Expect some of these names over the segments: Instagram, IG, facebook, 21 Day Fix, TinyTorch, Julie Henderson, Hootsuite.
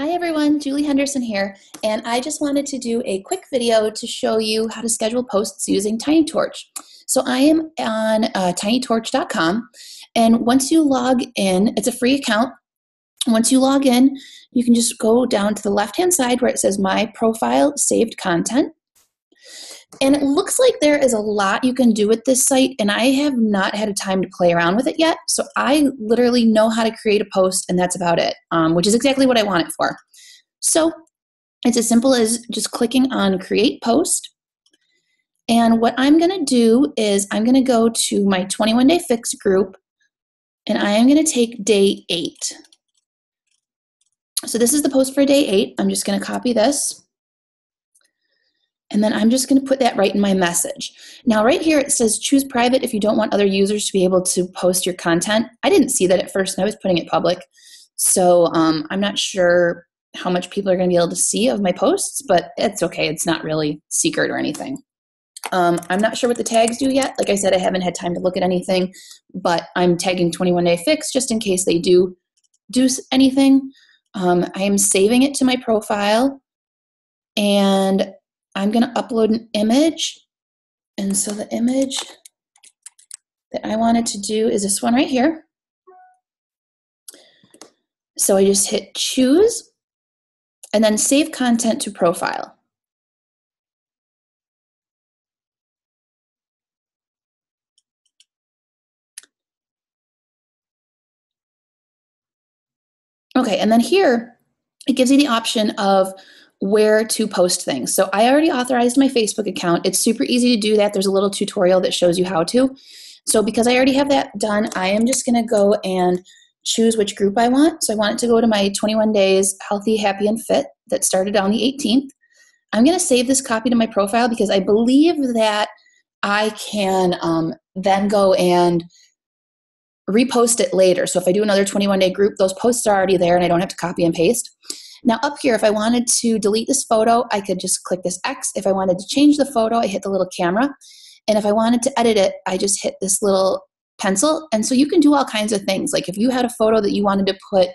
Hi everyone, Julie Henderson here, and I just wanted to do a quick video to show you how to schedule posts using TinyTorch. So I am on tinytorch.com, and once you log in, it's a free account. Once you log in, you can just go down to the left-hand side where it says My Profile Saved Content. And it looks like there is a lot you can do with this site, and I have not had time to play around with it yet. So I literally know how to create a post, and that's about it, which is exactly what I want it for. So it's as simple as just clicking on Create Post. And what I'm going to do is I'm going to go to my 21 Day Fix group, and I am going to take Day 8. So this is the post for Day 8. I'm just going to copy this. And then I'm just going to put that right in my message. Now right here it says choose private if you don't want other users to be able to post your content. I didn't see that at first and I was putting it public. So I'm not sure how much people are going to be able to see of my posts, but it's okay. It's not really secret or anything. I'm not sure what the tags do yet. Like I said, I haven't had time to look at anything, but I'm tagging 21 Day Fix just in case they do anything. I am saving it to my profile, and I'm going to upload an image, and so the image that I wanted to do is this one right here. So I just hit choose, and then save content to profile. Okay, and then here it gives you the option of where to post things. So I already authorized my Facebook account. It's super easy to do that. There's a little tutorial that shows you how to. So because I already have that done, I am just going to go and choose which group I want. So I want it to go to my 21 Days Healthy, Happy, and Fit that started on the 18th. I'm going to save this copy to my profile because I believe that I can then go and repost it later. So if I do another 21-day group, those posts are already there and I don't have to copy and paste. Now up here, if I wanted to delete this photo, I could just click this X. If I wanted to change the photo, I hit the little camera. And if I wanted to edit it, I just hit this little pencil. And so you can do all kinds of things. Like if you had a photo that you wanted to put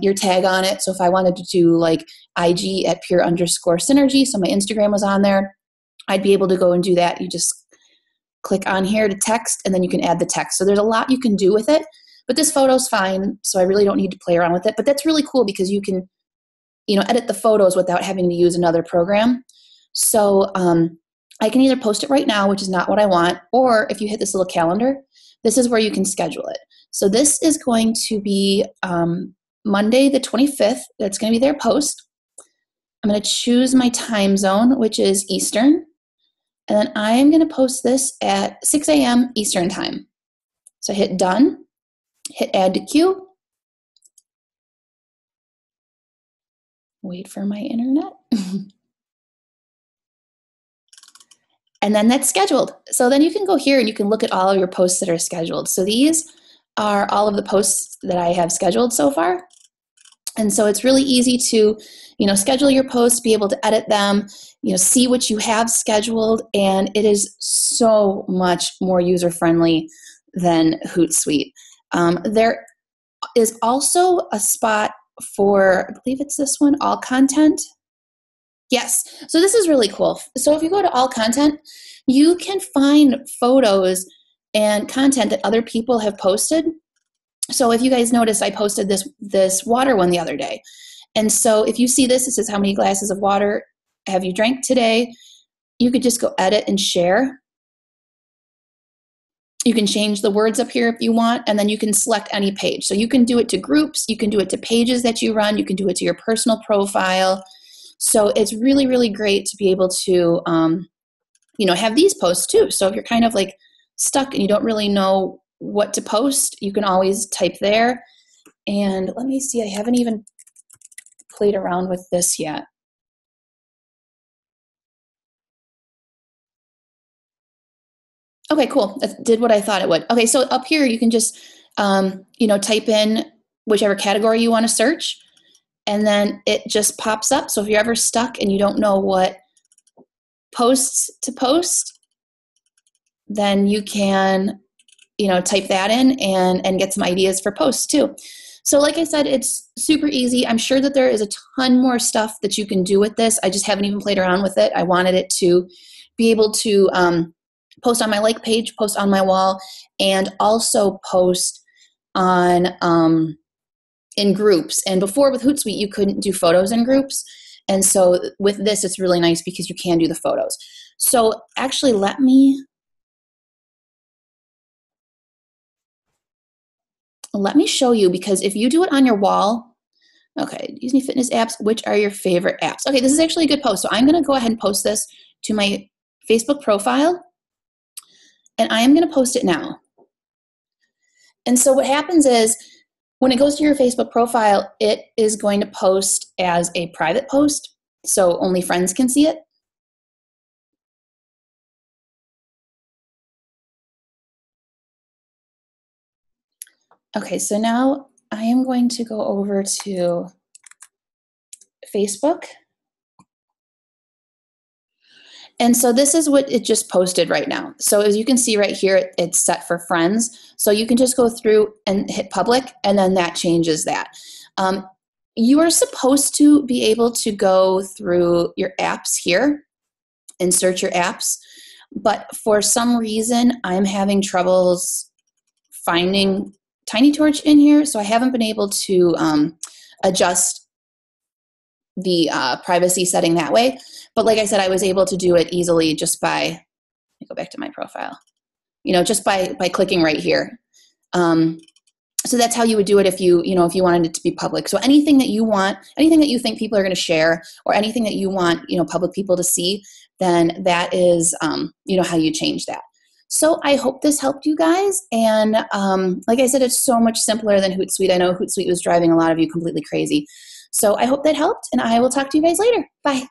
your tag on it, so if I wanted to do like IG at @pure_synergy, so my Instagram was on there, I'd be able to go and do that. You just click on here to text, and then you can add the text. So there's a lot you can do with it. But this photo's fine, so I really don't need to play around with it. But that's really cool because you can, you know, edit the photos without having to use another program. So I can either post it right now, which is not what I want, or if you hit this little calendar, this is where you can schedule it. So this is going to be Monday the 25th. That's going to be their post. I'm going to choose my time zone, which is Eastern, and then I am going to post this at 6 a.m. Eastern time. So hit done, hit add to queue. Wait for my internet. And then that's scheduled. So then you can go here and you can look at all of your posts that are scheduled. So these are all of the posts that I have scheduled so far. And so it's really easy to, you know, schedule your posts, be able to edit them, you know, see what you have scheduled, and it is so much more user-friendly than Hootsuite. There is also a spot for, I believe it's this one, all content. Yes. So this is really cool. So if you go to all content, you can find photos and content that other people have posted. So if you guys notice, I posted this water one the other day. And so if you see this, it says how many glasses of water have you drank today? You could just go edit and share. You can change the words up here if you want, and then you can select any page. So you can do it to groups, you can do it to pages that you run, you can do it to your personal profile. So it's really, really great to be able to, you know, have these posts too. So if you're kind of like stuck and you don't really know what to post, you can always type there. And let me see, I haven't even played around with this yet. Okay, cool. That did what I thought it would. Okay, so up here you can just, you know, type in whichever category you want to search, and then it just pops up. So if you're ever stuck and you don't know what posts to post, then you can, you know, type that in and get some ideas for posts too. So like I said, it's super easy. I'm sure that there is a ton more stuff that you can do with this. I just haven't even played around with it. I wanted it to be able to post on my like page, post on my wall, and also post on in groups. And before with Hootsuite, you couldn't do photos in groups. And so with this, it's really nice because you can do the photos. So actually, let me... let me show you, because if you do it on your wall, okay, Disney Fitness apps, which are your favorite apps? Okay, this is actually a good post. So I'm going to go ahead and post this to my Facebook profile, and I am going to post it now. And so what happens is when it goes to your Facebook profile, it is going to post as a private post, so only friends can see it. Okay, so now I am going to go over to Facebook. And so this is what it just posted right now. So as you can see right here, it's set for friends. So you can just go through and hit public, and then that changes that. You are supposed to be able to go through your apps here and search your apps. But for some reason, I'm having troubles finding TinyTorch in here, so I haven't been able to adjust the privacy setting that way. But like I said, I was able to do it easily just by, let me go back to my profile, you know, just by clicking right here. So that's how you would do it if you wanted it to be public. So anything that you want, anything that you think people are going to share, or anything that you want, you know, public people to see, then that is, you know, how you change that. So I hope this helped you guys, and like I said, it's so much simpler than Hootsuite. I know Hootsuite was driving a lot of you completely crazy. So I hope that helped, and I will talk to you guys later. Bye.